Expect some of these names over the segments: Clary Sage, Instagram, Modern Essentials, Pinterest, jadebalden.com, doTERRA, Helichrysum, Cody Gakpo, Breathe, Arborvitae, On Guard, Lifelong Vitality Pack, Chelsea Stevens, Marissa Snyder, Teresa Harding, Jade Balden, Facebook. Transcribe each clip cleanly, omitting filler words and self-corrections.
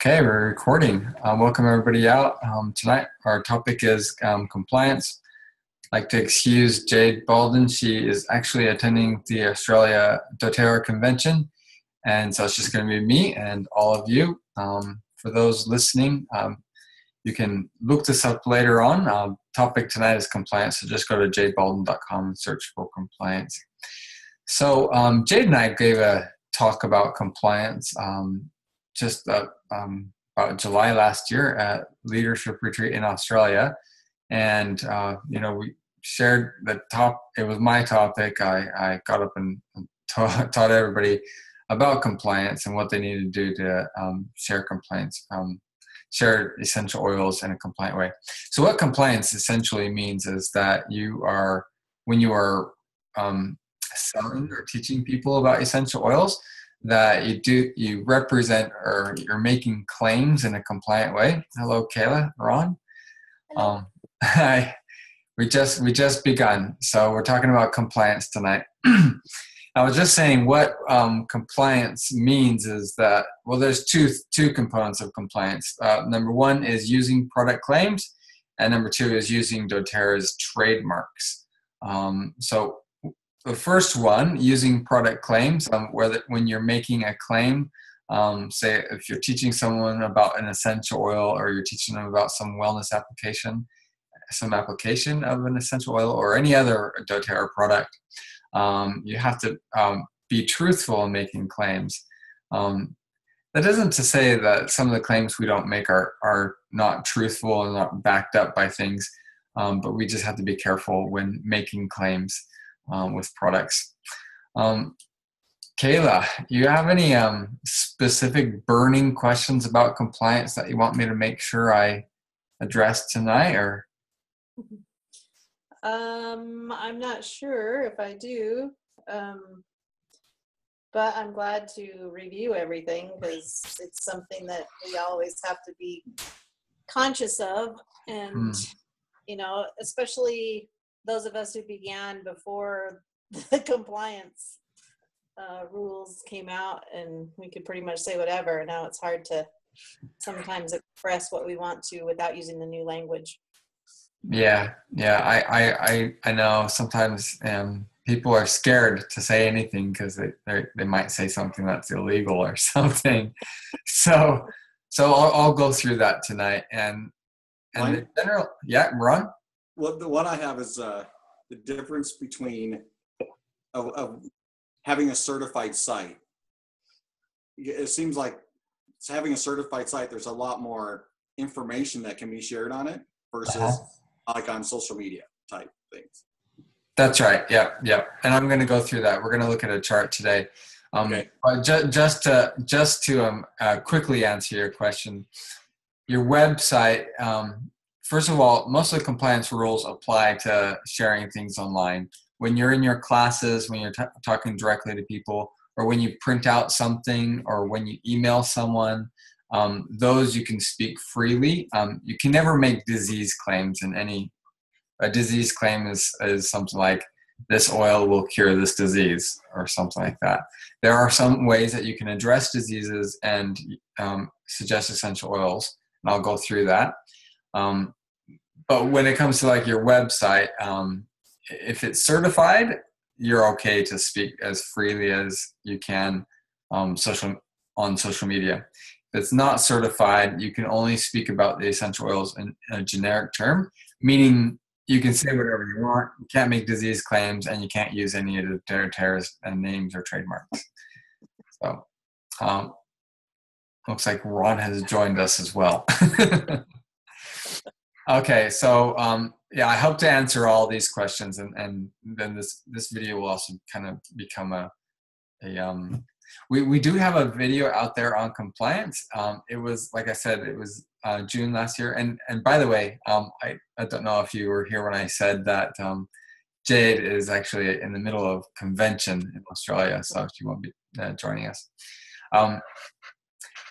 Okay, we're recording. Welcome everybody out. Tonight our topic is compliance. I'd like to excuse Jade Balden. She is actually attending the Australia doTERRA convention, and so it's just going to be me and all of you. For those listening, you can look this up later on. Topic tonight is compliance, so just go to jadebalden.com and search for compliance. So Jade and I gave a talk about compliance about July last year at Leadership Retreat in Australia. And, you know, we shared the it was my topic. I got up and taught everybody about compliance and what they need to do to share essential oils in a compliant way. So what compliance essentially means is that you are, when you are selling or teaching people about essential oils, that you represent or you're making claims in a compliant way. Hello, Kayla, Ron. We just begun, so we're talking about compliance tonight. I was just saying what compliance means is that, well, there's two components of compliance. Number one is using product claims, and number two is using doTERRA's trademarks. So the first one, using product claims, when you're making a claim, say if you're teaching someone about an essential oil, or you're teaching them about some wellness application, some application of an essential oil or any other doTERRA product, you have to be truthful in making claims. That isn't to say that some of the claims we don't make are not truthful and not backed up by things, but we just have to be careful when making claims with products. Kayla, do you have any specific burning questions about compliance that you want me to make sure I address tonight, or? I'm not sure if I do, but I'm glad to review everything because it's something that we always have to be conscious of, and you know, especially those of us who began before the compliance rules came out, and we could pretty much say whatever. Now it's hard to sometimes express what we want to without using the new language. Yeah, I know sometimes people are scared to say anything because they might say something that's illegal or something. So I'll go through that tonight, and in general, yeah, Ron. Well, the one I have is the difference between having a certified site. It seems like having a certified site, there's a lot more information that can be shared on it versus like on social media type things. That's right. Yeah. And I'm going to go through that. We're going to look at a chart today. Okay. But just to quickly answer your question, your website. First of all, most of the compliance rules apply to sharing things online. When you're in your classes, when you're talking directly to people, or when you print out something, or when you email someone, those you can speak freely. You can never make disease claims in any. A disease claim is something like, this oil will cure this disease, or something like that. There are some ways that you can address diseases and suggest essential oils, and I'll go through that. But when it comes to like your website, if it's certified, you're okay to speak as freely as you can on social media. If it's not certified, you can only speak about the essential oils in a generic term, meaning you can say whatever you want, you can't make disease claims, and you can't use any of the doTERRA's names or trademarks. So looks like Ron has joined us as well. Okay, so yeah, I hope to answer all these questions, and then this video will also kind of become we do have a video out there on compliance. It was, like I said, it was June last year, and by the way, I don't know if you were here when I said that Jade is actually in the middle of convention in Australia, so she won't be joining us.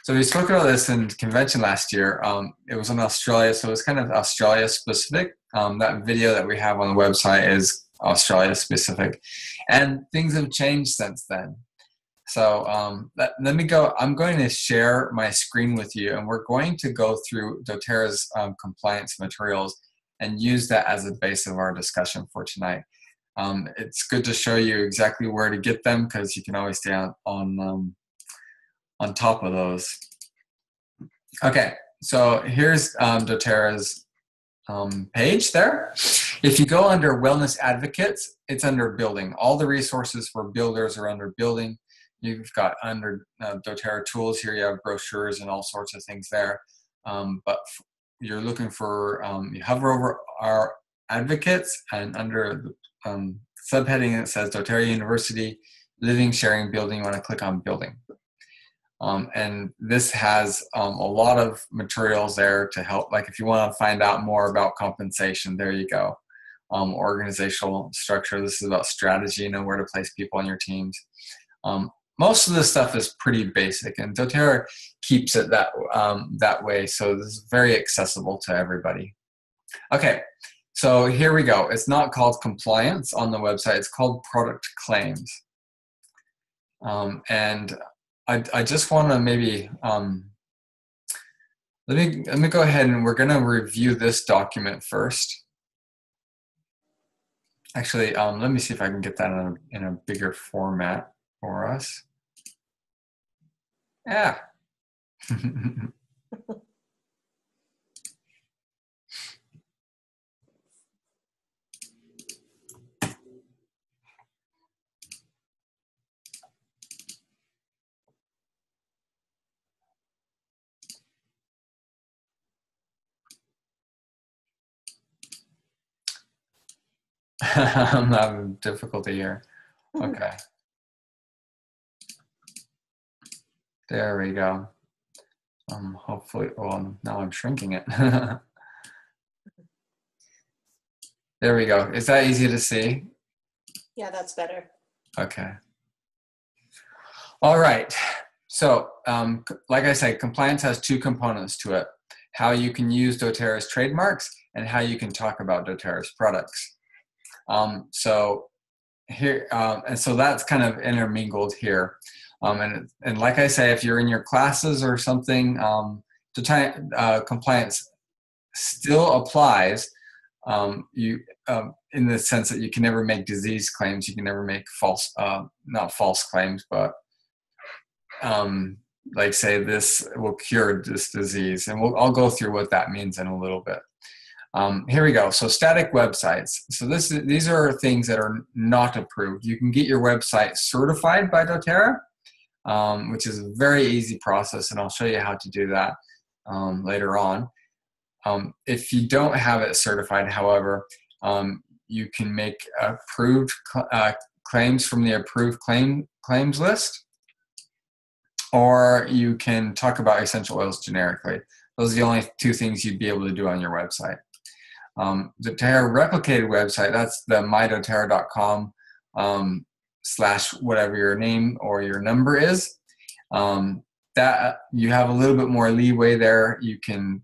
So we spoke about this in convention last year. It was in Australia, so it's kind of Australia specific. That video that we have on the website is Australia specific, and things have changed since then. So let me go. I'm going to share my screen with you, and we're going to go through doTERRA's compliance materials and use that as a base of our discussion for tonight. It's good to show you exactly where to get them, because you can always stay on top of those. Okay, so here's doTERRA's page there. If you go under Wellness Advocates, it's under Building. All the resources for builders are under Building. You've got under doTERRA tools here, you have brochures and all sorts of things there. But you're looking for, you hover over our advocates, and under the subheading that says doTERRA University, Living, Sharing, Building, you want to click on Building. And this has a lot of materials there to help. Like if you want to find out more about compensation, there you go. Organizational structure, this is about strategy, you know, where to place people on your teams. Most of this stuff is pretty basic, and doTERRA keeps it that, that way, so this is very accessible to everybody. Okay, so here we go. It's not called compliance on the website, it's called product claims. And I just want to maybe, let me go ahead and we're going to review this document first. Actually, let me see if I can get that in a bigger format for us. Yeah. I'm having difficulty here. Okay. There we go. Hopefully, well, now I'm shrinking it. There we go. Is that easy to see? Yeah, that's better. Okay. All right. So, like I said, compliance has two components to it. How you can use doTERRA's trademarks and how you can talk about doTERRA's products. So here, and so that's kind of intermingled here. And like I say, if you're in your classes or something, compliance still applies in the sense that you can never make disease claims. You can never make false, not false claims, but like say this will cure this disease. And I'll go through what that means in a little bit. Here we go. So static websites. So these are things that are not approved. You can get your website certified by doTERRA, which is a very easy process, and I'll show you how to do that later on. If you don't have it certified, however, you can make approved claims from the approved claims list, or you can talk about essential oils generically. Those are the only two things you'd be able to do on your website. The doTERRA replicated website, that's the mydoterra.com / whatever your name or your number is. That you have a little bit more leeway there. You can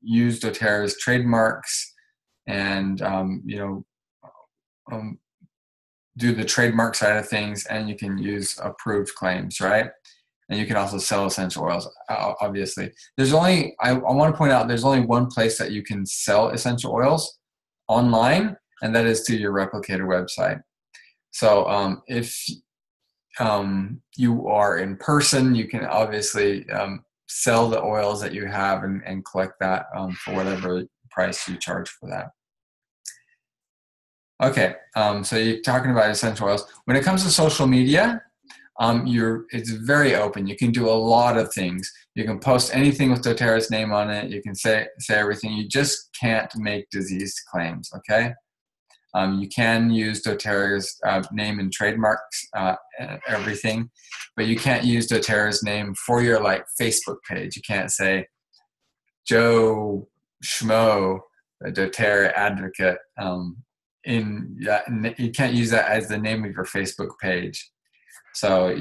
use doTERRA's trademarks and do the trademark side of things, and you can use approved claims, right? And you can also sell essential oils, obviously. There's only, I want to point out, there's only one place that you can sell essential oils online, and that is through your replicator website. So if you are in person, you can obviously sell the oils that you have and collect that for whatever price you charge for that. Okay, so you're talking about essential oils. When it comes to social media, it's very open. You can do a lot of things. You can post anything with doTERRA's name on it. You can say everything. You just can't make disease claims, okay? You can use doTERRA's name and trademarks, everything, but you can't use doTERRA's name for your, like, Facebook page. You can't say, Joe Schmo, a doTERRA advocate. You can't use that as the name of your Facebook page. So yeah,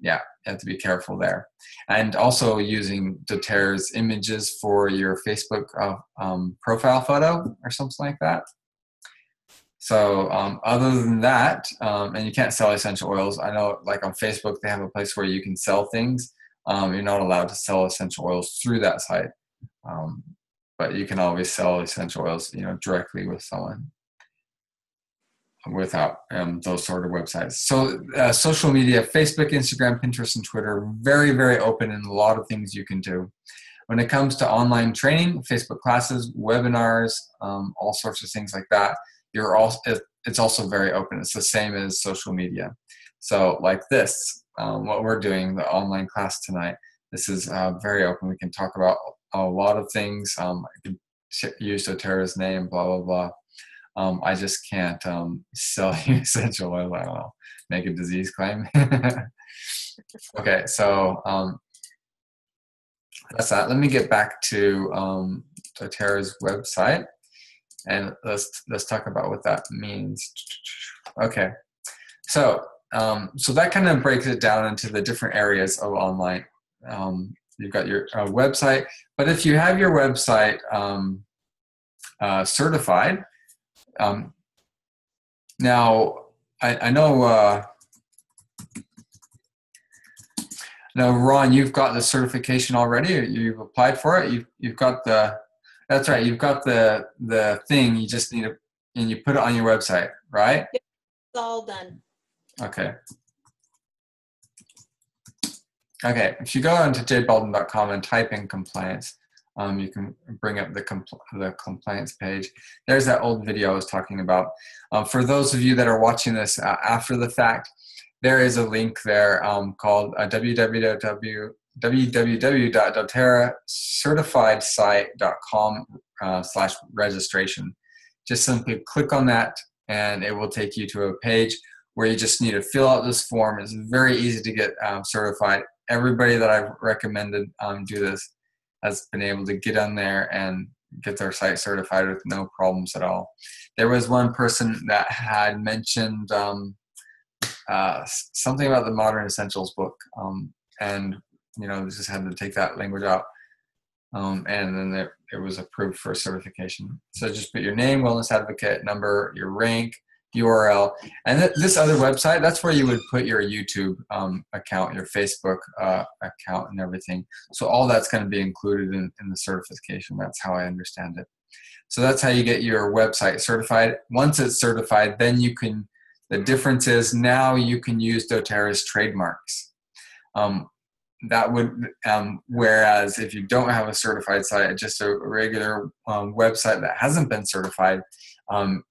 you have to be careful there. And also using doTERRA's images for your Facebook profile photo or something like that. So other than that, and you can't sell essential oils. I know, like on Facebook, they have a place where you can sell things. You're not allowed to sell essential oils through that site, but you can always sell essential oils, you know, directly with someone without those sort of websites. So social media, Facebook, Instagram, Pinterest, and Twitter, very, very open and a lot of things you can do. When it comes to online training, Facebook classes, webinars, all sorts of things like that, you're also, it's also very open. It's the same as social media. So like this, what we're doing, the online class tonight, this is very open. We can talk about a lot of things. I could use doTERRA's name, blah, blah, blah. I just can't sell you essential oil. I don't know, make a disease claim. Okay, so that's that. Let me get back to doTERRA's website, and let's talk about what that means. Okay, so so that kind of breaks it down into the different areas of online. You've got your website, but if you have your website certified. Now I know, now Ron, you've got the certification already. You've applied for it. You've got the, that's right. You've got the thing. You just need to, and you put it on your website, right? It's all done. Okay. Okay. If you go onto jadebalden.com and type in compliance, you can bring up the compliance page. There's that old video I was talking about. For those of you that are watching this after the fact, there is a link there called www.doterracertifiedsite.com/registration. Just simply click on that, and it will take you to a page where you just need to fill out this form. It's very easy to get certified. Everybody that I've recommended do this has been able to get on there and get their site certified with no problems at all. There was one person that had mentioned something about the Modern Essentials book, and you know, they just had to take that language out, and then it was approved for certification. So just put your name, wellness advocate, number, your rank, URL, and this other website, that's where you would put your YouTube account, your Facebook account, and everything. So all that's going to be included in the certification. That's how I understand it. So that's how you get your website certified. Once it's certified, then you can, the difference is now you can use doTERRA's trademarks. That would, whereas if you don't have a certified site, just a regular website that hasn't been certified,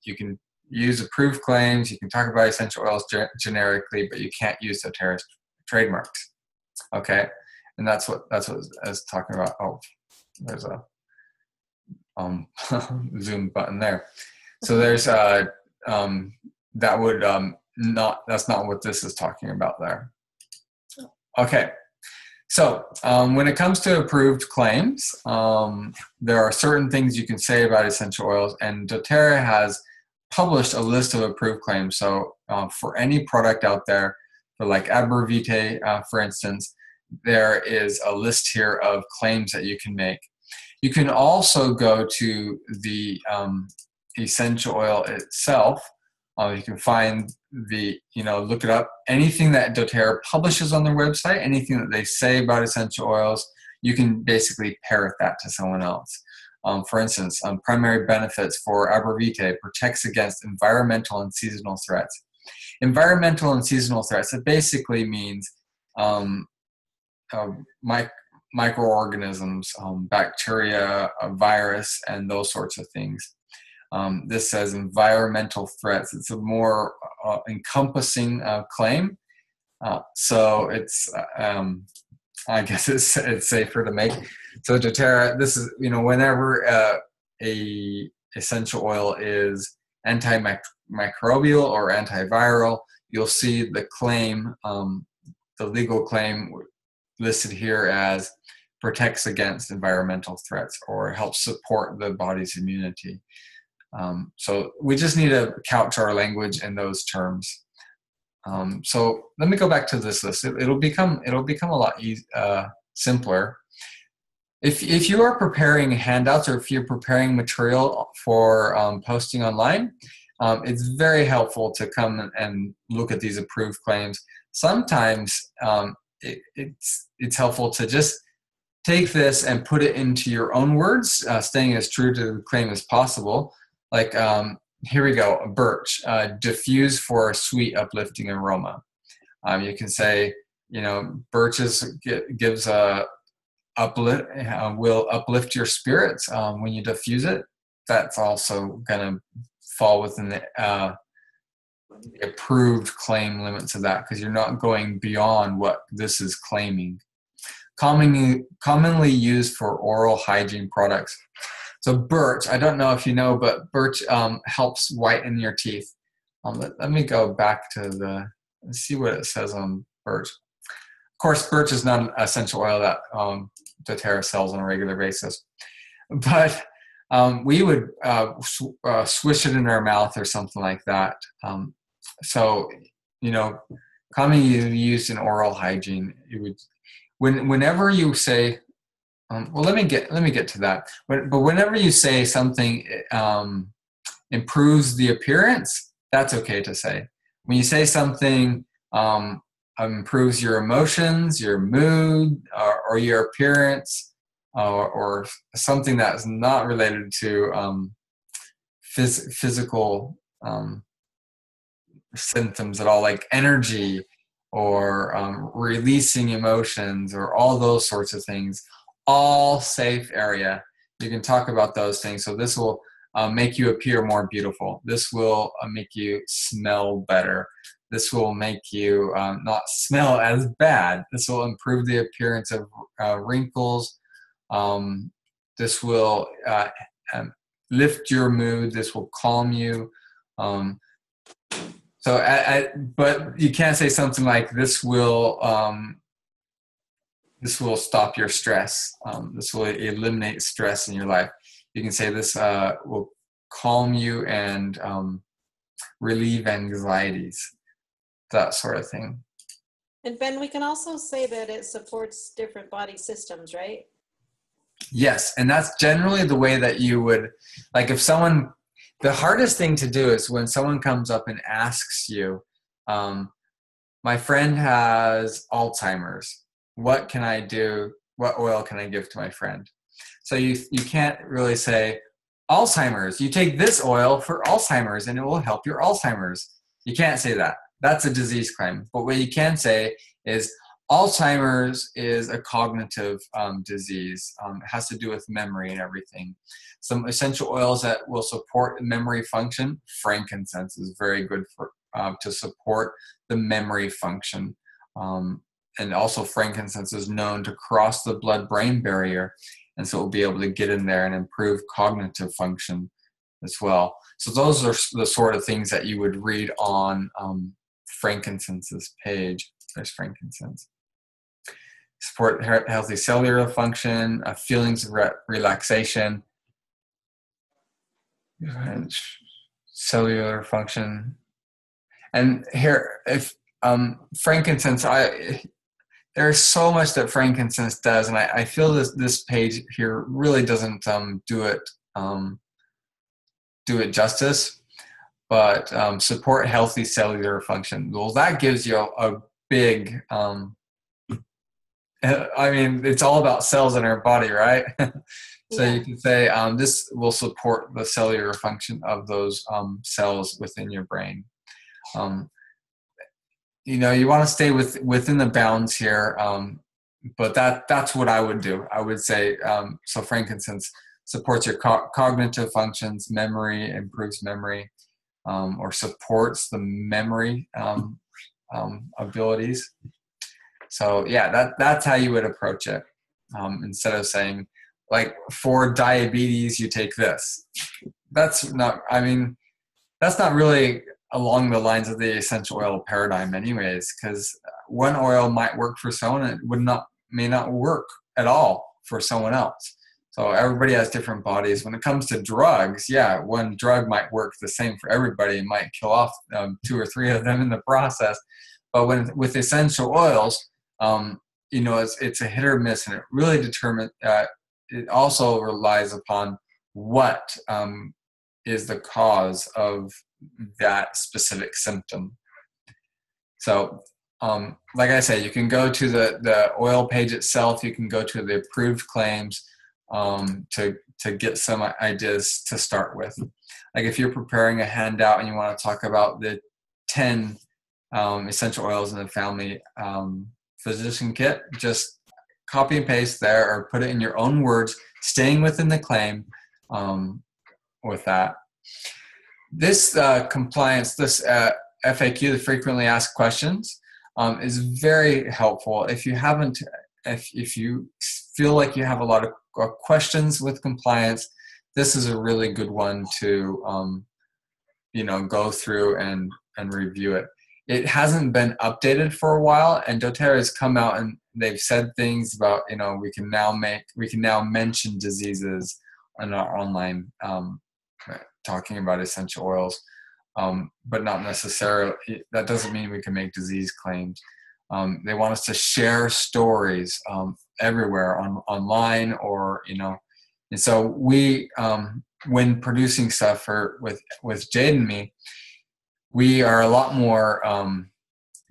you can use approved claims, you can talk about essential oils generically, but you can't use doTERRA's trademarks. Okay, and that's what I was talking about. Oh, there's a zoom button there. So there's that would not, that's not what this is talking about there. Okay, so when it comes to approved claims, there are certain things you can say about essential oils, and doTERRA has published a list of approved claims. So for any product out there, for like Arborvitae, for instance, there is a list here of claims that you can make. You can also go to the essential oil itself. You can find the, you know, look it up. Anything that doTERRA publishes on their website, anything that they say about essential oils, you can basically parrot that to someone else. For instance, primary benefits for Arborvitae protects against environmental and seasonal threats. Environmental and seasonal threats, it basically means microorganisms, bacteria, a virus, and those sorts of things. This says environmental threats. It's a more encompassing claim. So it's... I guess it's safer to make. So doTERRA, this is, you know, whenever a essential oil is antimicrobial or antiviral, you'll see the claim, the legal claim listed here as protects against environmental threats or helps support the body's immunity. So we just need to couch our language in those terms. So let me go back to this list. It'll become a lot simpler. If you are preparing handouts or if you're preparing material for posting online, It's very helpful to come and look at these approved claims. Sometimes it's helpful to just take this and put it into your own words, staying as true to the claim as possible. Like, here we go, birch, diffuse for a sweet uplifting aroma. You can say, you know, birches gives a uplift, will uplift your spirits when you diffuse it. That's also going to fall within the approved claim limits of that, because you're not going beyond what this is claiming. Commonly used for oral hygiene products. So birch, I don't know if you know, but birch helps whiten your teeth. Let me go back to let's see what it says on birch. Of course, birch is not an essential oil that doTERRA sells on a regular basis, but we would swish it in our mouth or something like that. So, you know, commonly used in oral hygiene, it would. Whenever you say, well, let me get to that. But whenever you say something improves the appearance, that's okay to say. When you say something improves your emotions, your mood, or your appearance, or something that is not related to physical symptoms at all, like energy, or releasing emotions, or all those sorts of things, all safe area. You can talk about those things. So this will make you appear more beautiful. This will make you smell better. This will make you not smell as bad. This will improve the appearance of wrinkles. This will lift your mood. This will calm you. So, but you can't say something like this will stop your stress. This will eliminate stress in your life. You can say this will calm you and relieve anxieties, that sort of thing. And Ben, we can also say that it supports different body systems, right? Yes, and that's generally the way that you would, like if someone. The hardest thing to do is when someone comes up and asks you, my friend has Alzheimer's. What can I do? What oil can I give to my friend? So you can't really say, Alzheimer's. You take this oil for Alzheimer's and it will help your Alzheimer's. You can't say that. That's a disease claim. But what you can say is Alzheimer's is a cognitive disease. It has to do with memory and everything. Some essential oils that will support memory function. Frankincense is very good for to support the memory function. And also frankincense is known to cross the blood-brain barrier. And so it will be able to get in there and improve cognitive function as well. So those are the sort of things that you would read on frankincense's page. There's frankincense. Support healthy cellular function, feelings of relaxation, cellular function. And here, if frankincense, there's so much that frankincense does, and I feel this page here really doesn't do it justice. But support healthy cellular function. Well, that gives you a big. I mean, it's all about cells in our body, right? So yeah. You can say this will support the cellular function of those cells within your brain. You know, you want to stay within the bounds here, but that's what I would do. I would say so. Frankincense supports your cognitive functions, memory, improves memory, or supports the memory abilities. So yeah, that's how you would approach it. Instead of saying, like, for diabetes, you take this. That's not, I mean, that's not really along the lines of the essential oil paradigm anyways, because one oil might work for someone and it may not work at all for someone else. So everybody has different bodies. When it comes to drugs, yeah, one drug might work the same for everybody. It might kill off 2 or 3 of them in the process. But with essential oils, you know, it's a hit or miss, and it really determines. It also relies upon what is the cause of that specific symptom. So like I said, you can go to the oil page itself. You can go to the approved claims to get some ideas to start with. Like if you're preparing a handout and you want to talk about the 10 essential oils in the family physician kit, just copy and paste there or put it in your own words, staying within the claim with that. This compliance, this FAQ, the frequently asked questions, is very helpful. If you haven't, if you feel like you have a lot of questions with compliance, this is a really good one to you know, go through and review it. It hasn't been updated for a while, and doTERRA has come out and they've said things about, you know, we can now mention diseases on our online talking about essential oils, but not necessarily, that doesn't mean we can make disease claims. They want us to share stories everywhere online or, you know, and so we, when producing stuff for, with Jade and me, we are a lot more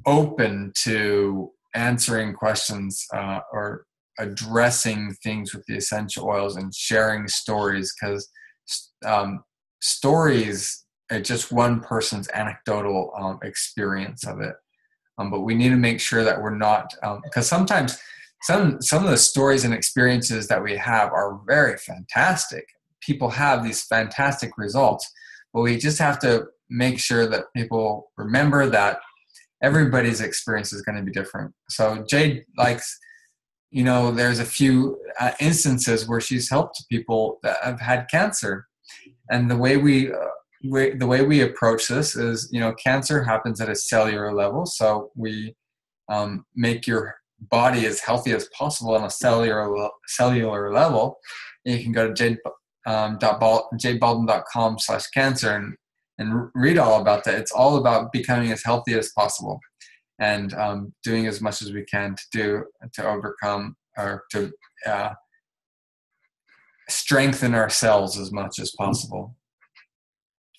open to answering questions or addressing things with the essential oils and sharing stories, because stories are just one person's anecdotal experience of it. But we need to make sure that we're not, because sometimes some of the stories and experiences that we have are very fantastic. People have these fantastic results, but we just have to make sure that people remember that everybody's experience is going to be different. So Jade likes, you know, there's a few instances where she's helped people that have had cancer. And the way we approach this is, you know, cancer happens at a cellular level. So we make your body as healthy as possible on a cellular level. And you can go to jadebalden.com/cancer and read all about that. It's all about becoming as healthy as possible and doing as much as we can to overcome or to strengthen ourselves as much as possible.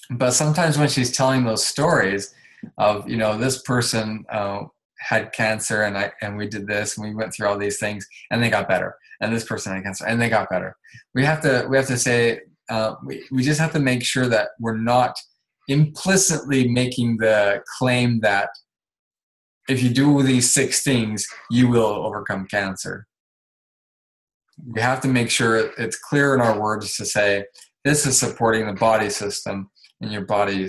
But sometimes when she's telling those stories of, you know, this person had cancer and we did this and we went through all these things and they got better, and this person had cancer and they got better. We have to say, we just have to make sure that we're not implicitly making the claim that if you do these 6 things, you will overcome cancer. We have to make sure it's clear in our words to say, this is supporting the body system and your body,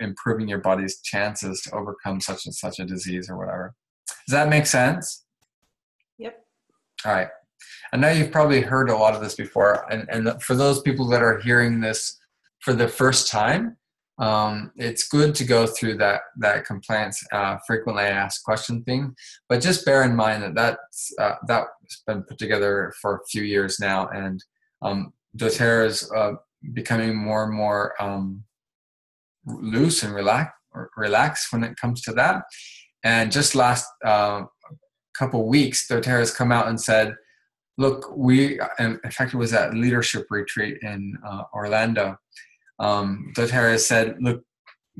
improving your body's chances to overcome such and such a disease or whatever. Does that make sense? Yep. All right. I know you've probably heard a lot of this before. And for those people that are hearing this for the first time, it's good to go through that compliance frequently asked question thing, but just bear in mind that's been put together for a few years now, and doTERRA is becoming more and more loose and relaxed when it comes to that. And just last couple weeks, doTERRA has come out and said, look, in fact, it was at leadership retreat in Orlando. doTERRA said, look,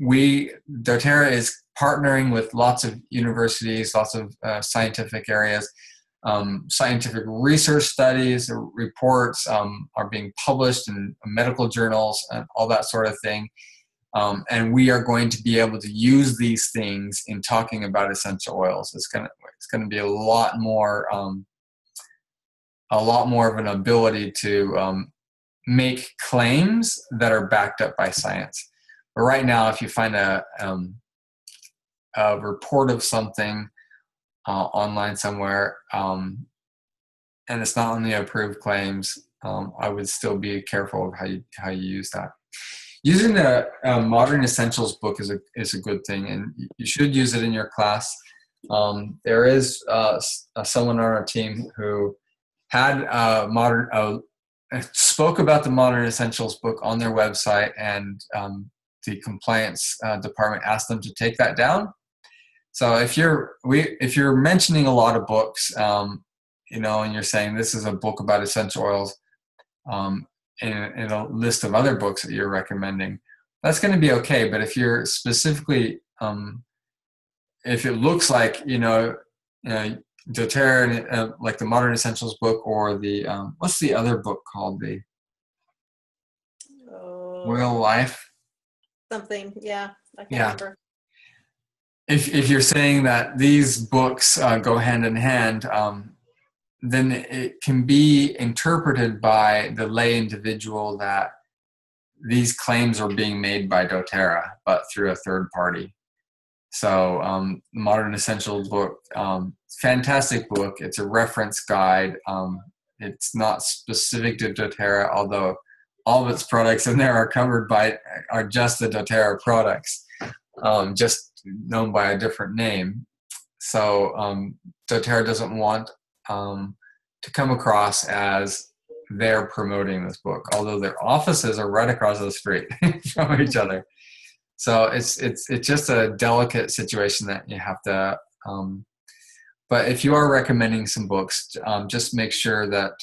doTERRA is partnering with lots of universities, lots of scientific areas. Scientific research studies, reports are being published in medical journals and all that sort of thing. And we are going to be able to use these things in talking about essential oils. It's going to be a lot more of an ability to make claims that are backed up by science. But right now, if you find a report of something online somewhere and it's not on the approved claims, I would still be careful of how you use that. Using the Modern Essentials book is a good thing, and you should use it in your class. There is someone on our team who had spoke about the Modern Essentials book on their website, and the compliance department asked them to take that down. So if you're mentioning a lot of books, you know, and you're saying this is a book about essential oils, and a list of other books that you're recommending, that's going to be okay. But if you're specifically, if it looks like, doTERRA, like the Modern Essentials book, or the, what's the other book called? The Royal Life? Something, yeah. I can't remember. If you're saying that these books go hand in hand, then it can be interpreted by the lay individual that these claims are being made by doTERRA, but through a third party. So Modern Essentials book, fantastic book. It's a reference guide. It's not specific to doTERRA, although all of its products in there are covered by, are just the doTERRA products, just known by a different name. So doTERRA doesn't want to come across as they're promoting this book, although their offices are right across the street from each other. So it's just a delicate situation that you have to, but if you are recommending some books, just make sure that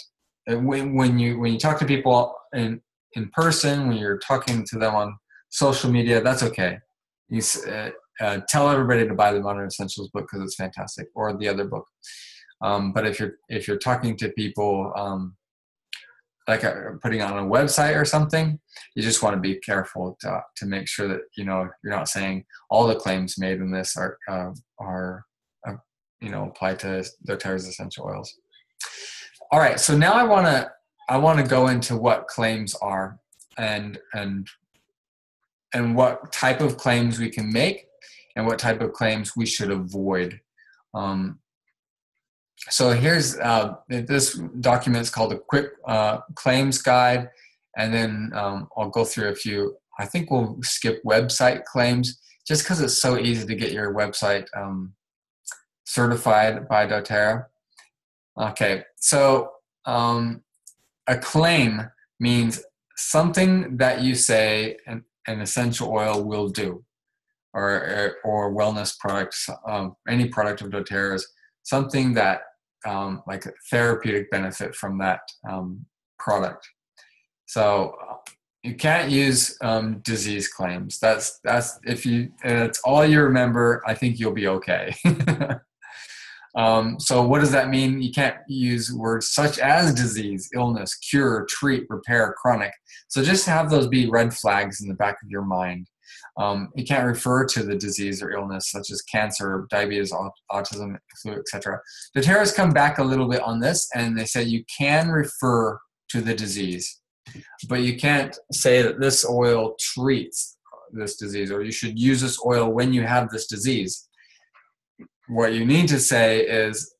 when you talk to people in person, when you're talking to them on social media, that's okay. You tell everybody to buy the Modern Essentials book because it's fantastic, or the other book. But if you're talking to people, like putting on a website or something, you just want to be careful to make sure that, you're not saying all the claims made in this are apply to doTERRA's essential oils. All right. So now I want to go into what claims are and what type of claims we can make and what type of claims we should avoid. So here's, this document's called a quick claims guide, and then I'll go through a few. I think we'll skip website claims just because it's so easy to get your website certified by doTERRA. Okay, so a claim means something that you say an essential oil will do, or wellness products, any product of doTERRA's, something that like a therapeutic benefit from that product. So you can't use disease claims. That's if it's all you remember, I think you'll be okay. So what does that mean? You can't use words such as disease, illness, cure, treat, repair, chronic. So just have those be red flags in the back of your mind. You can't refer to the disease or illness such as cancer, diabetes, autism, flu, etc. doTERRA's come back a little bit on this, and they say you can refer to the disease, but you can't say that this oil treats this disease, or you should use this oil when you have this disease. What you need to say is,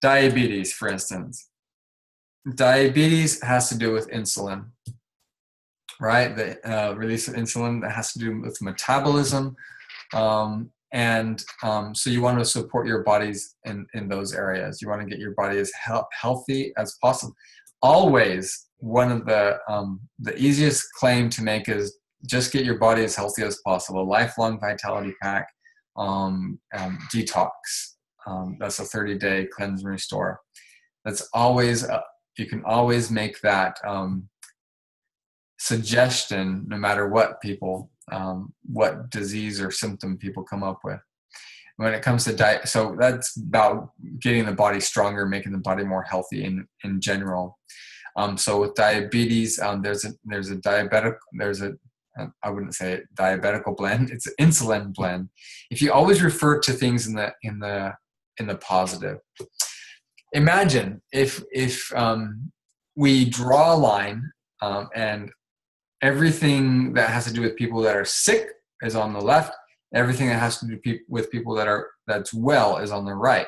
diabetes, for instance. Diabetes has to do with insulin. Right, the release of insulin that has to do with metabolism, so you want to support your bodies in those areas. You want to get your body as healthy as possible. Always, one of the easiest claim to make is just get your body as healthy as possible. Lifelong Vitality Pack, detox. That's a 30-day cleanse and restore. That's always you can always make that. Suggestion, no matter what people, what disease or symptom people come up with. When it comes to diet, so that's about getting the body stronger, making the body more healthy in general. So with diabetes, there's a diabetic, I wouldn't say diabetical blend, it's an insulin blend. If you always refer to things in the positive, imagine if we draw a line and everything that has to do with people that are sick is on the left. Everything that has to do with people that's well is on the right.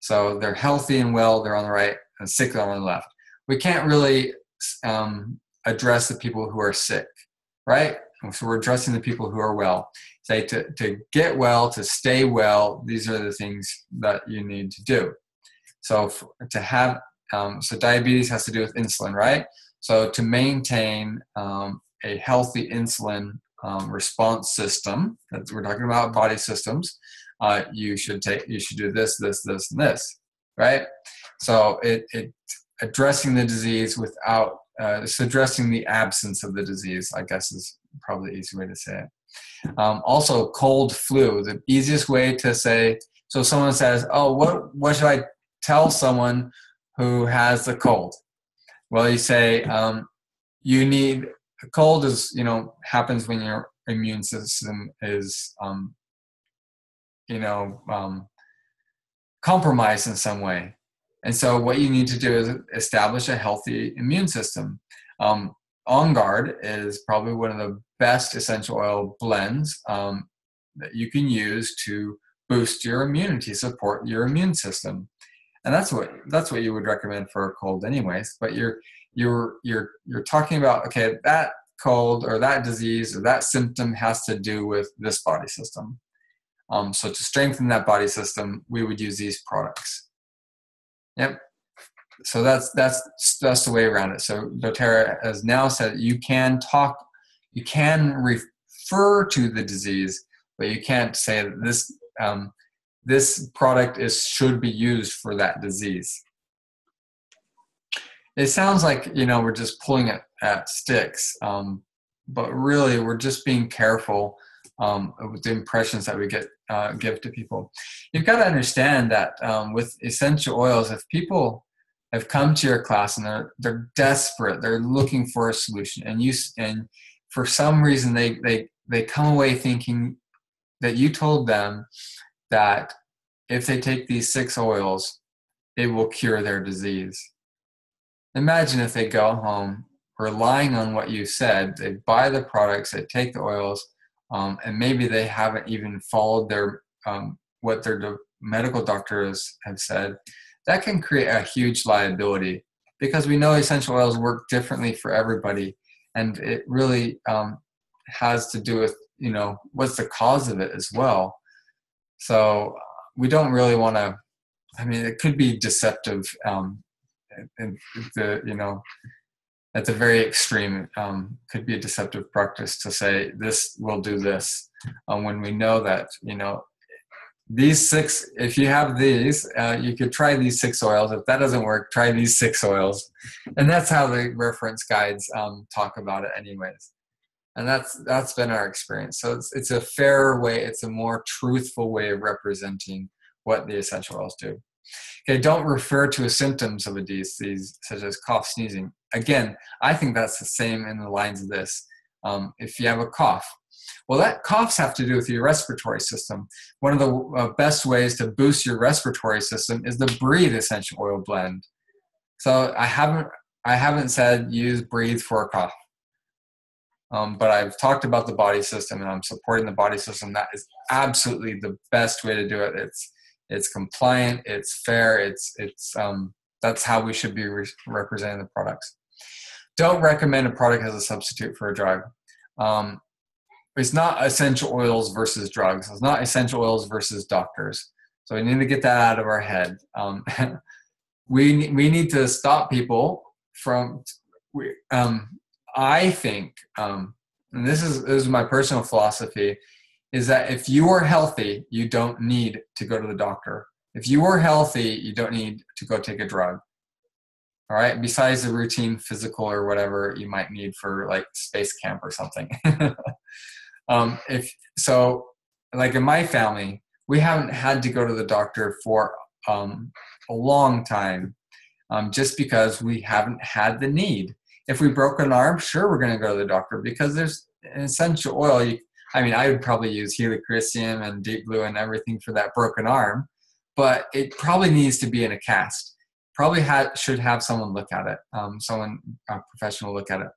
So they're healthy and well, they're on the right, and sick they're on the left. We can't really address the people who are sick, right? So we're addressing the people who are well. Say to get well, to stay well, these are the things that you need to do. So so diabetes has to do with insulin, right? So to maintain a healthy insulin response system, that we're talking about body systems, you should do this, this, this, and this, right? So it's addressing the disease without It's addressing the absence of the disease, I guess, is probably the easy way to say it. Also, cold flu, the easiest way to say, so someone says, oh, what should I tell someone who has the cold? Well, you say, you need, cold is, you know, happens when your immune system is, compromised in some way. And so what you need to do is establish a healthy immune system. On Guard is probably one of the best essential oil blends that you can use to boost your immunity, support your immune system. And that's what you would recommend for a cold anyways. But you're talking about, okay, that cold or that disease or that symptom has to do with this body system. So to strengthen that body system, we would use these products. Yep. So that's the way around it. So doTERRA has now said you can refer to the disease, but you can't say that this this product should be used for that disease. It sounds like, you know, we're just pulling it at sticks, but really we're just being careful with the impressions that we give to people. You've got to understand that with essential oils, if people have come to your class and they're desperate, they're looking for a solution, and for some reason they come away thinking that you told them that if they take these 6 oils, it will cure their disease. Imagine if they go home relying on what you said, they buy the products, they take the oils, and maybe they haven't even followed their what their medical doctors have said. That can create a huge liability, because we know essential oils work differently for everybody, and it really has to do with, you know, what's the cause of it as well. So we don't really want to. I mean, it could be deceptive, at the very extreme, could be a deceptive practice to say this will do this, when we know that, you know, these 6, if you have these, you could try these 6 oils. If that doesn't work, try these 6 oils. And that's how the reference guides talk about it anyways. And that's been our experience. So it's a fairer way. It's a more truthful way of representing what the essential oils do. Okay, don't refer to symptoms of a disease such as cough, sneezing. Again, I think that's the same in the lines of this. If you have a cough, well, that coughs have to do with your respiratory system. One of the best ways to boost your respiratory system is the Breathe essential oil blend. So I haven't said use Breathe for a cough, but I've talked about the body system, and I'm supporting the body system. That is absolutely the best way to do it. It's compliant. It's fair. That's how we should be representing the products. Don't recommend a product as a substitute for a drug. It's not essential oils versus drugs. It's not essential oils versus doctors. So we need to get that out of our head. We need to stop people from. I think, and this is my personal philosophy, is that if you are healthy, you don't need to go to the doctor. If you are healthy, you don't need to go take a drug. All right. Besides the routine physical or whatever you might need for like space camp or something. Like in my family, we haven't had to go to the doctor for a long time, just because we haven't had the need. If we broke an arm, sure, we're going to go to the doctor, because there's an essential oil. I would probably use helichrysum and deep blue and everything for that broken arm, but it probably needs to be in a cast. Probably should have someone look at it, a professional look at it.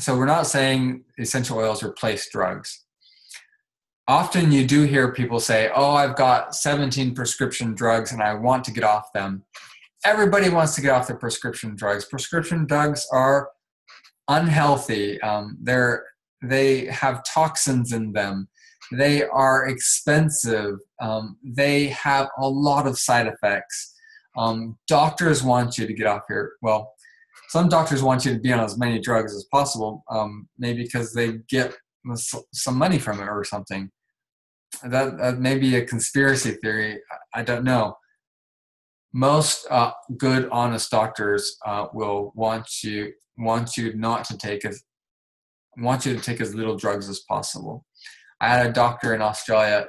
So we're not saying essential oils replace drugs. Often you do hear people say, oh, I've got 17 prescription drugs and I want to get off them. Everybody wants to get off their prescription drugs. Prescription drugs are unhealthy. They have toxins in them. They are expensive. They have a lot of side effects. Doctors want you to get off your, well, some doctors want you to be on as many drugs as possible, maybe because they get some money from it or something. That may be a conspiracy theory. I don't know. most good, honest doctors will want you to take as little drugs as possible. I had a doctor in Australia,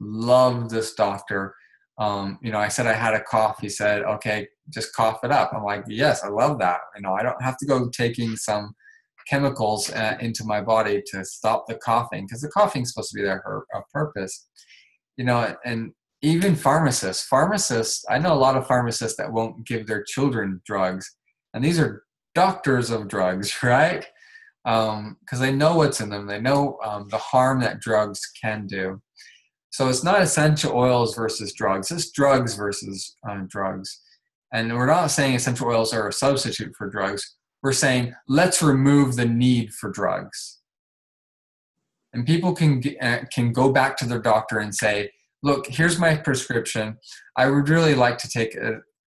loved this doctor. I said I had a cough. He said, "Okay, just cough it up." I'm like, "Yes, I love that. I don't have to go taking some chemicals into my body to stop the coughing, because the coughing's supposed to be there for a purpose." And even pharmacists, I know a lot of pharmacists that won't give their children drugs, and these are doctors of drugs, right? Because they know what's in them. They know the harm that drugs can do. So it's not essential oils versus drugs. It's drugs versus drugs. And we're not saying essential oils are a substitute for drugs. We're saying let's remove the need for drugs. And people can go back to their doctor and say, "Look, here's my prescription. I would really like to take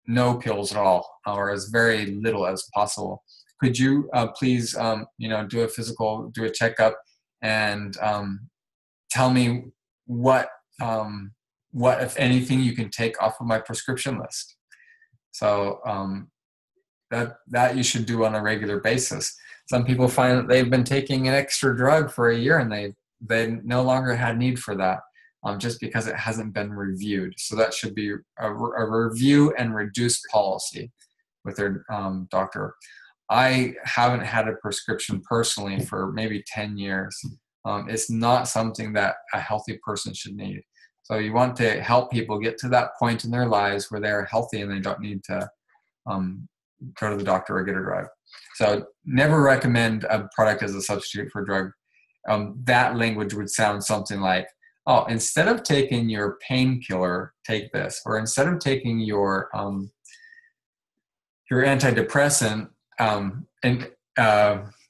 no pills at all, or as very little as possible. Could you please, do a physical, do a checkup, and tell me what if anything you can take off of my prescription list?" So that you should do on a regular basis. Some people find that they've been taking an extra drug for a year and they no longer had need for that, just because it hasn't been reviewed. So that should be a review and reduce policy with their doctor. I haven't had a prescription personally for maybe 10 years. It's not something that a healthy person should need. So you want to help people get to that point in their lives where they're healthy and they don't need to go to the doctor or get a drug. So never recommend a product as a substitute for a drug. That language would sound something like, "Oh, instead of taking your painkiller, take this," or "Instead of taking your antidepressant,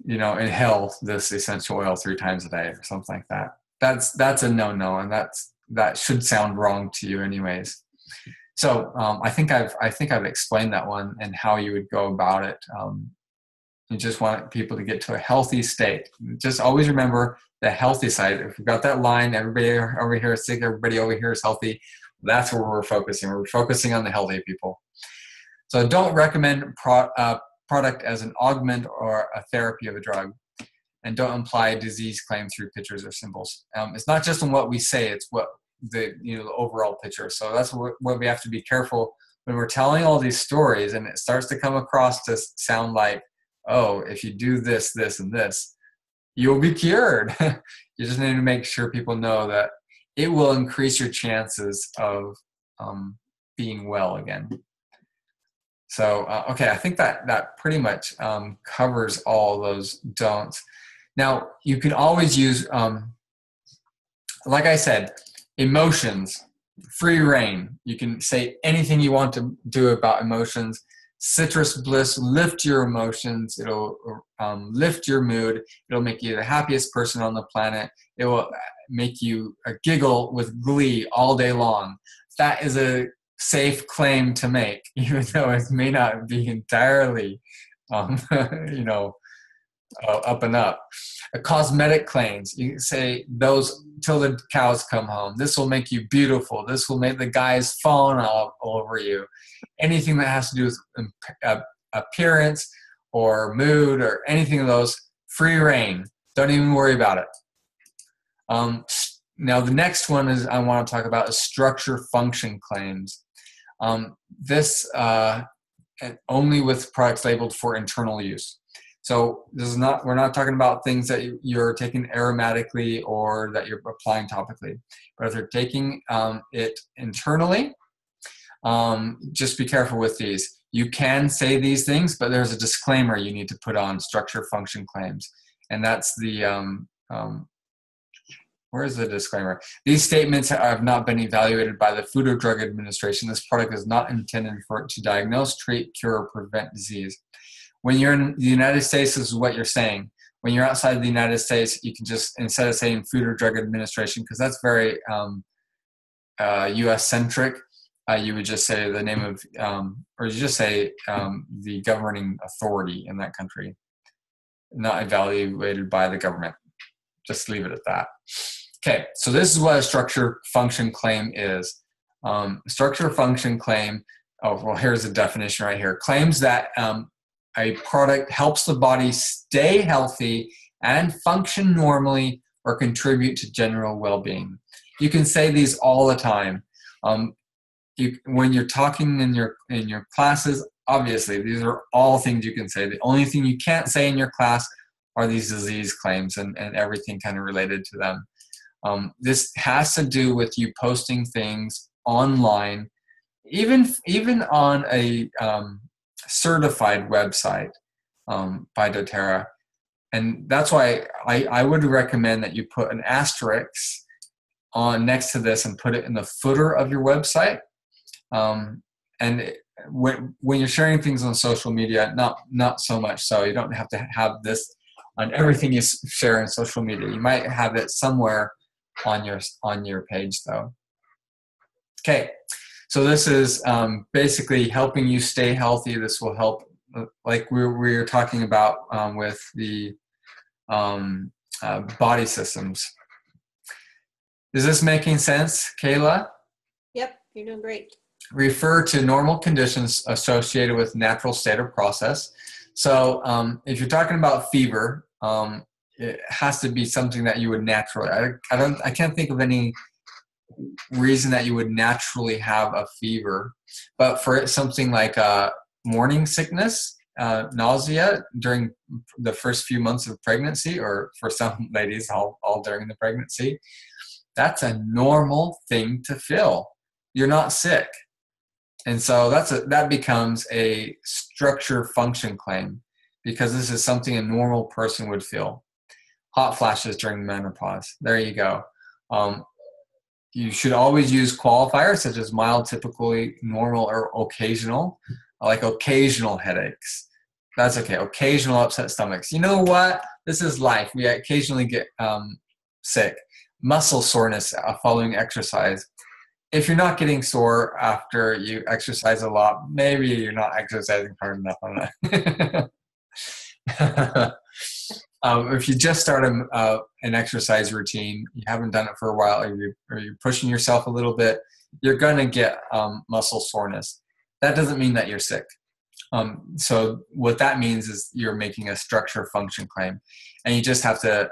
inhale this essential oil 3 times a day or something like that." That's a no-no, and that should sound wrong to you anyways. So I think I've explained that one and how you would go about it. You just want people to get to a healthy state. Just always remember the healthy side. If we've got that line, everybody over here is sick, everybody over here is healthy, that's where we're focusing. We're focusing on the healthy people. So don't recommend product as an augment or a therapy of a drug, and don't imply a disease claim through pictures or symbols. It's not just on what we say, it's what the overall picture. So that's what we have to be careful when we're telling all these stories, and it starts to come across to sound like, "Oh, if you do this, this, and this, you'll be cured." You just need to make sure people know that it will increase your chances of being well again. So, okay, I think that pretty much covers all those don'ts. Now, you can always use, like I said, emotions, free reign. You can say anything you want to do about emotions. Citrus bliss, lift your emotions. It'll lift your mood. It'll make you the happiest person on the planet. It will make you giggle with glee all day long. That is a safe claim to make, even though it may not be entirely, up and up. Cosmetic claims. You can say those till the cows come home. This will make you beautiful. This will make the guys fawn all over you. Anything that has to do with appearance or mood or anything of those, free reign. Don't even worry about it. Now the next one is I want to talk about is structure function claims. This only with products labeled for internal use. So this is not, we're not talking about things that you're taking aromatically or that you're applying topically, but if they're taking it internally, just be careful with these. You can say these things, but there's a disclaimer you need to put on structure function claims, and that's the where is the disclaimer? These statements have not been evaluated by the Food or Drug Administration. This product is not intended to diagnose, treat, cure, or prevent disease. When you're in the United States, this is what you're saying. When you're outside the United States, you can just, instead of saying Food or Drug Administration, because that's very U.S.-centric, you would just say the name of, or you just say the governing authority in that country, not evaluated by the government. Just leave it at that. Okay, so this is what a structure function claim is. Structure function claim oh, well, here's a definition right here. Claims that a product helps the body stay healthy and function normally or contribute to general well-being. You can say these all the time. When you're talking in your classes, obviously, these are all things you can say. The only thing you can't say in your class are these disease claims and everything kind of related to them. This has to do with you posting things online, even on a certified website by doTERRA. And that's why I would recommend that you put an asterisk on next to this and put it in the footer of your website. When you're sharing things on social media, not so much so. You don't have to have this on everything you share in social media. You might have it somewhere on your page though. Okay, so this is basically helping you stay healthy. This will help, like we were talking about with the body systems. Is this making sense, Kayla? Yep, you're doing great. Refer to normal conditions associated with natural state or process. So if you're talking about fever, it has to be something that you would naturally, I can't think of any reason that you would naturally have a fever, but for something like morning sickness, nausea during the first few months of pregnancy, or for some ladies all during the pregnancy, that's a normal thing to feel. You're not sick. And so that becomes a structure function claim, because this is something a normal person would feel. Hot flashes during menopause. There you go. You should always use qualifiers such as mild, typically, normal, or occasional, like occasional headaches. That's okay. Occasional upset stomachs. You know what? This is life. We occasionally get sick. Muscle soreness following exercise. If you're not getting sore after you exercise a lot, maybe you're not exercising hard enough on that. If you just start an exercise routine, you haven't done it for a while, or you're pushing yourself a little bit, you're going to get muscle soreness. That doesn't mean that you're sick. So what that means is you're making a structure function claim, and you just have to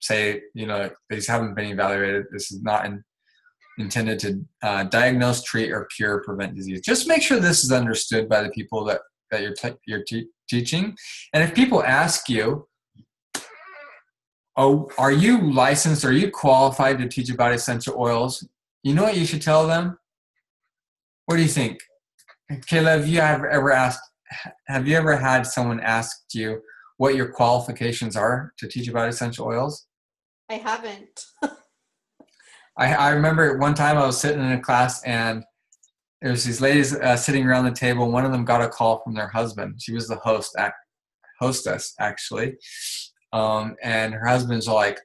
say, you know, these haven't been evaluated. This is not intended to diagnose, treat, or cure, prevent disease. Just make sure this is understood by the people that you're teaching. And if people ask you, oh, are you licensed? Are you qualified to teach about essential oils? You know what you should tell them? What do you think? Kayla, have you ever had someone ask you what your qualifications are to teach about essential oils? I haven't. I remember one time I was sitting in a class and there was these ladies sitting around the table. And one of them got a call from their husband. She was the hostess, actually. And her husband's all like,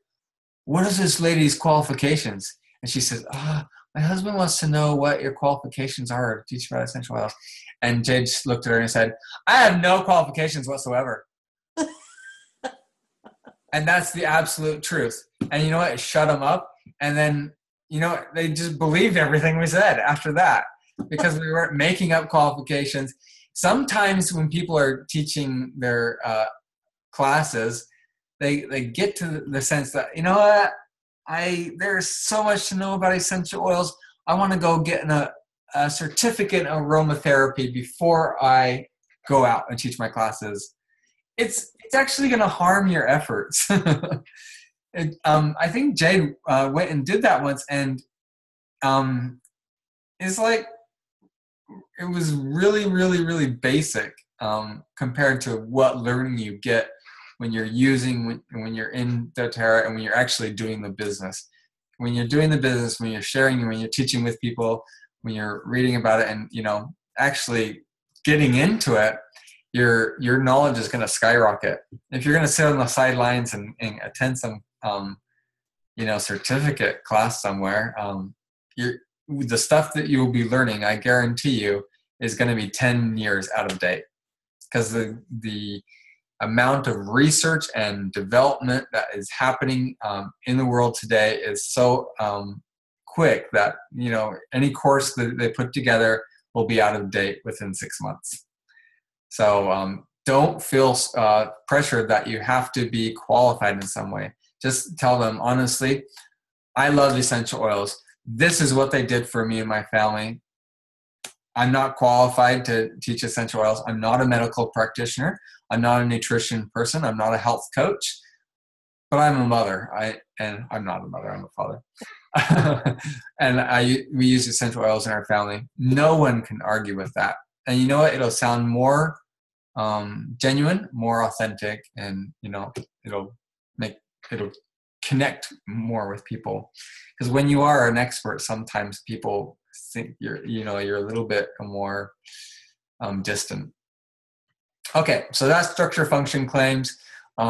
what is this lady's qualifications? And she says, my husband wants to know what your qualifications are to teach about essential oils. And Jade just looked at her and said, I have no qualifications whatsoever. And that's the absolute truth. And you know what? It shut them up. And then, you know, they just believed everything we said after that, because we weren't making up qualifications. Sometimes when people are teaching their classes, they get to the sense that, you know what, there's so much to know about essential oils. I want to go get a certificate in aromatherapy before I go out and teach my classes. It's actually going to harm your efforts. I think Jade went and did that once, and it's like it was really, really, really basic compared to what learning you get when you're when you're in doTERRA and when you're actually doing the business. When you're doing the business, when you're sharing, when you're teaching with people, when you're reading about it, and you know actually getting into it, your knowledge is going to skyrocket. If you're going to sit on the sidelines and attend some certificate class somewhere, the stuff that you will be learning, I guarantee you, is going to be 10 years out of date, because the amount of research and development that is happening in the world today is so quick that, you know, any course that they put together will be out of date within 6 months. So don't feel pressured that you have to be qualified in some way. Just tell them, honestly, I love essential oils. This is what they did for me and my family. I'm not qualified to teach essential oils. I'm not a medical practitioner. I'm not a nutrition person. I'm not a health coach. But I'm a mother. I'm not a mother. I'm a father. And we use essential oils in our family. No one can argue with that. And you know what? It'll sound more genuine, more authentic, and you know it'll connect more with people. Because when you are an expert, sometimes people think you're a little bit more distant. Okay, so that's structure function claims. We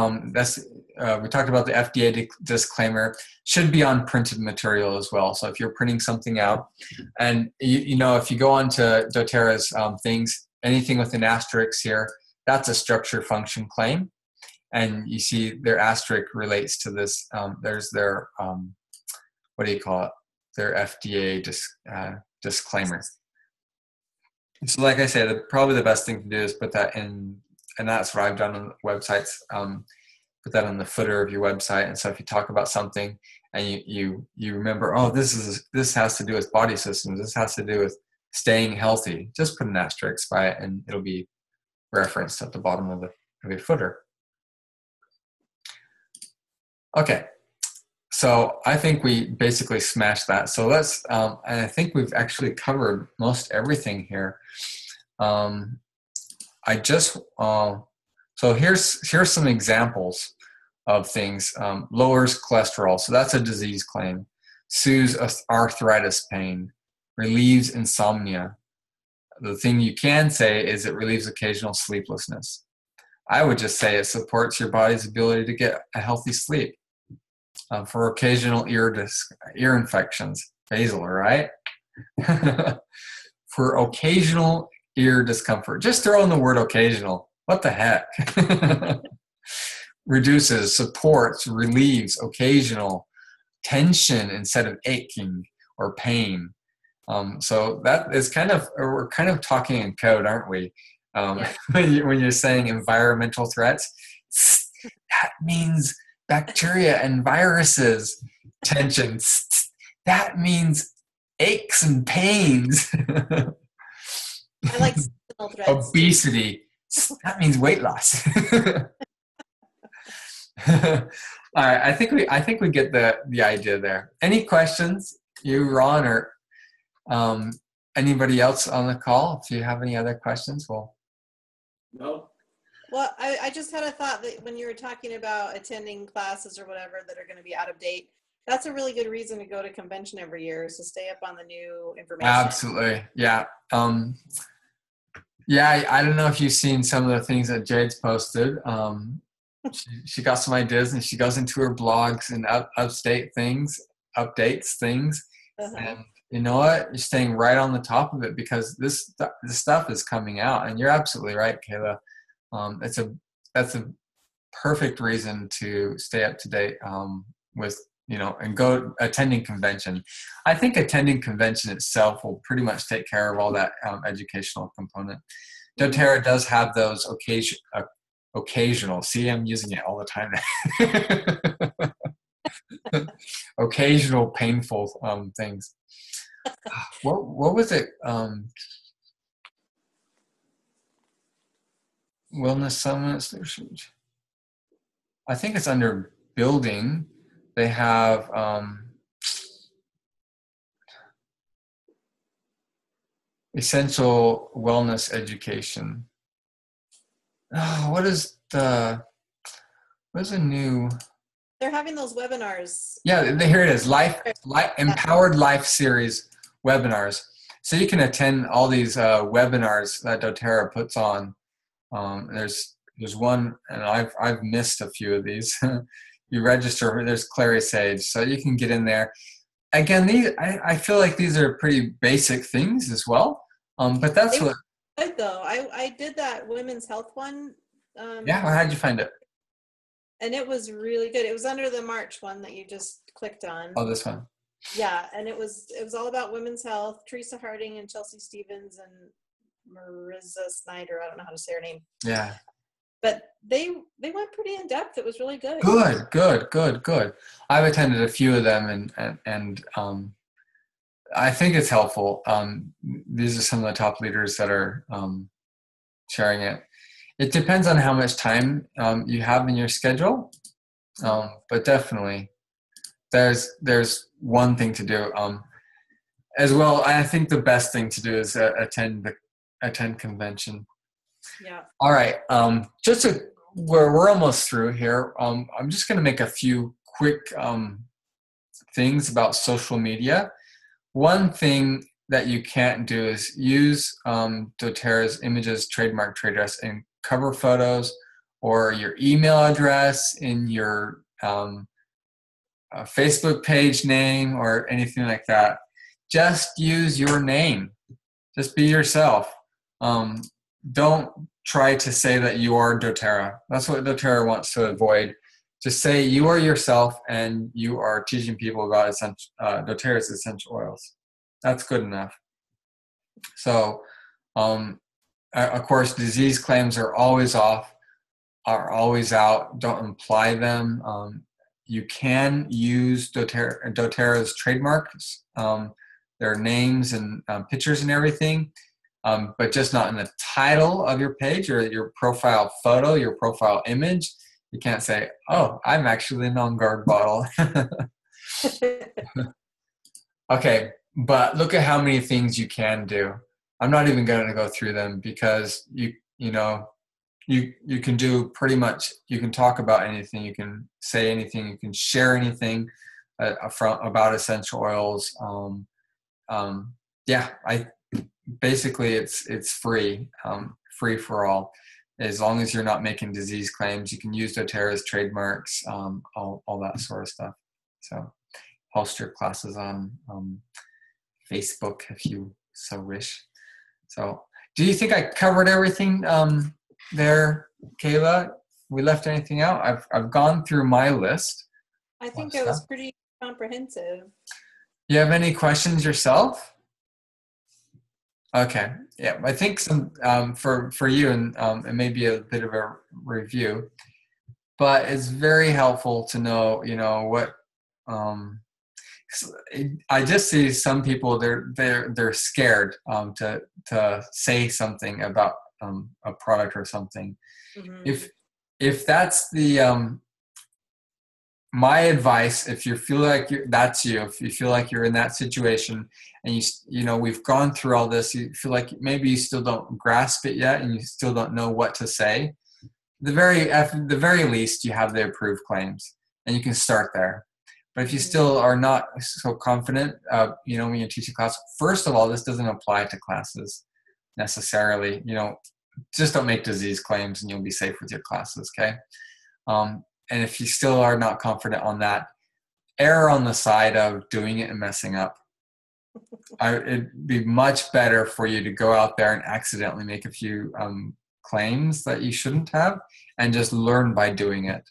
talked about the FDA disclaimer. Should be on printed material as well. So if you're printing something out, and if you go on to doTERRA's things, anything with an asterisk here, that's a structure function claim. And you see their asterisk relates to this. There's their, their FDA disclaimer. So like I said, probably the best thing to do is put that in, and that's what I've done on websites, put that on the footer of your website. And so if you talk about something and you remember, oh, this has to do with body systems, this has to do with staying healthy, just put an asterisk by it and it'll be referenced at the bottom of your footer. Okay, so I think we basically smashed that. So let's, and I think we've actually covered most everything here. So here's some examples of things. Lowers cholesterol, so that's a disease claim. Soothes arthritis pain. Relieves insomnia. The thing you can say is it relieves occasional sleeplessness. I would just say it supports your body's ability to get a healthy sleep. For occasional ear infections, basal, right? For occasional ear discomfort, just throw in the word occasional. What the heck? Reduces, supports, relieves occasional tension instead of aching or pain. So that is we're kind of talking in code, aren't we? When you're saying environmental threats, that means bacteria and viruses. Tension, that means aches and pains. I like seasonal threats. Obesity, that means weight loss. All right, I think we get the idea there. Any questions, you, Ron, or anybody else on the call? If you have any other questions, no. Well, I just had a thought that when you were talking about attending classes or whatever that are going to be out of date, that's a really good reason to go to convention every year, is to stay up on the new information. Absolutely, yeah. I don't know if you've seen some of the things that Jade's posted. She got some ideas, and she goes into her blogs and updates things. Uh-huh. And you know what? You're staying right on the top of it, because this stuff is coming out. And you're absolutely right, Kayla. That's a perfect reason to stay up to date and go attending convention. I think attending convention itself will pretty much take care of all that educational component. doTERRA does have those occasional. See, I'm using it all the time. Occasional painful things. What was it? Wellness Summit Solutions. I think it's under building. They have essential wellness education. Oh, what is the new? They're having those webinars. Yeah, here it is. Empowered Life Series webinars. So you can attend all these webinars that doTERRA puts on. There's one, and I've missed a few of these. You register. There's Clary Sage, so you can get in there. Again, these I feel like these are pretty basic things as well. But that's what. Good though. I did that women's health one. Yeah. How'd you find it? And it was really good. It was under the March one that you just clicked on. Oh, this one. Yeah, and it was all about women's health. Teresa Harding and Chelsea Stevens and Marissa Snyder. I don't know how to say her name. Yeah. But they went pretty in depth. It was really good. Good. I've attended a few of them, and I think it's helpful. These are some of the top leaders that are sharing it. It depends on how much time you have in your schedule, but definitely there's one thing to do. As well, I think the best thing to do is attend convention. Yeah. All right. We're almost through here. I'm just going to make a few quick things about social media. One thing that you can't do is use doTERRA's images, trademark, trade dress, and cover photos, or your email address in your Facebook page name or anything like that. Just use your name. Just be yourself. Don't try to say that you are doTERRA. That's what doTERRA wants to avoid. Just say you are yourself and you are teaching people about doTERRA's essential oils. That's good enough. So, of course, disease claims are always off, are always out. Don't imply them. You can use doTERRA's trademarks, their names and pictures and everything, but just not in the title of your page or your profile photo, your profile image. You can't say, oh, I'm actually an On Guard bottle. Okay, but look at how many things you can do. I'm not even going to go through them because you can do pretty much, you can talk about anything, you can say anything, you can share anything about essential oils. Basically, it's free, free for all. As long as you're not making disease claims, you can use doTERRA's trademarks, all that sort of stuff. So host your classes on Facebook if you so wish. So do you think I covered everything there, Kayla? We left anything out? I've gone through my list. I think it was pretty comprehensive. You have any questions yourself? Okay. Yeah, I think some for you, and it may be a bit of a review, but it's very helpful to know, what. I just see some people they're scared to say something about a product or something. Mm-hmm. If that's the my advice, if you feel like that's you, if you feel like you're in that situation and we've gone through all this, you feel like maybe you still don't grasp it yet and you still don't know what to say, at the very least, you have the approved claims and you can start there. But if you still are not so confident, when you teach a class, first of all, this doesn't apply to classes necessarily, just don't make disease claims and you'll be safe with your classes. Okay. And if you still are not confident on that, err on the side of doing it and messing up. It'd be much better for you to go out there and accidentally make a few claims that you shouldn't have and just learn by doing it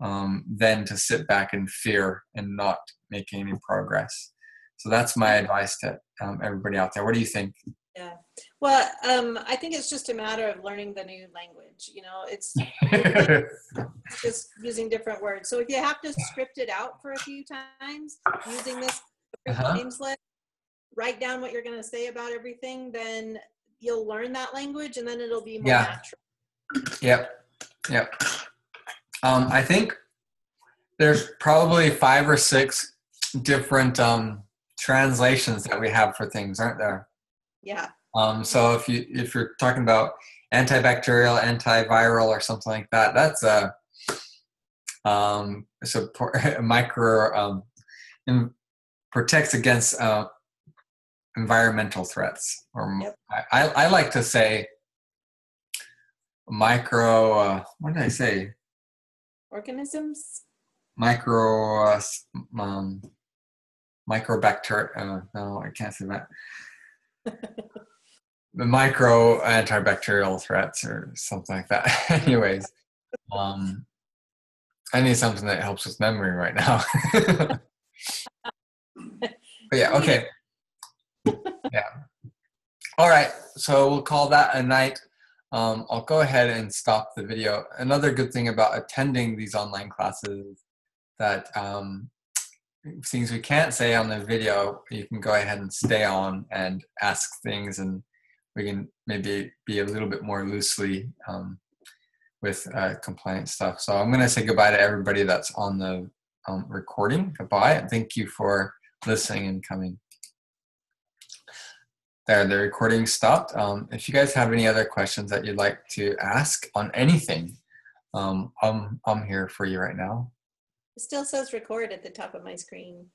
than to sit back in fear and not make any progress. So that's my advice to everybody out there. What do you think? Yeah. Well, I think it's just a matter of learning the new language. It's just using different words. So if you have to script it out for a few times, using this names list, write down what you're going to say about everything, then you'll learn that language and then it'll be more natural. Yep. I think there's probably 5 or 6 different translations that we have for things, aren't there? Yeah. So if you're talking about antibacterial, antiviral, or something like that, that's a micro protects against environmental threats. Or yep. I like to say micro. What did I say? Organisms. Micro. Microbacteria. No, I can't say that. The micro antibacterial threats or something like that. Anyways, I need something that helps with memory right now. But yeah, okay. Yeah. All right. So we'll call that a night. I'll go ahead and stop the video. Another good thing about attending these online classes that things we can't say on the video, you can go ahead and stay on and ask things, and we can maybe be a little bit more loosely with compliance stuff. So I'm going to say goodbye to everybody that's on the recording. Goodbye, and thank you for listening and coming. There, the recording stopped. If you guys have any other questions that you'd like to ask on anything, I'm here for you right now. It still says record at the top of my screen.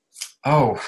Oh,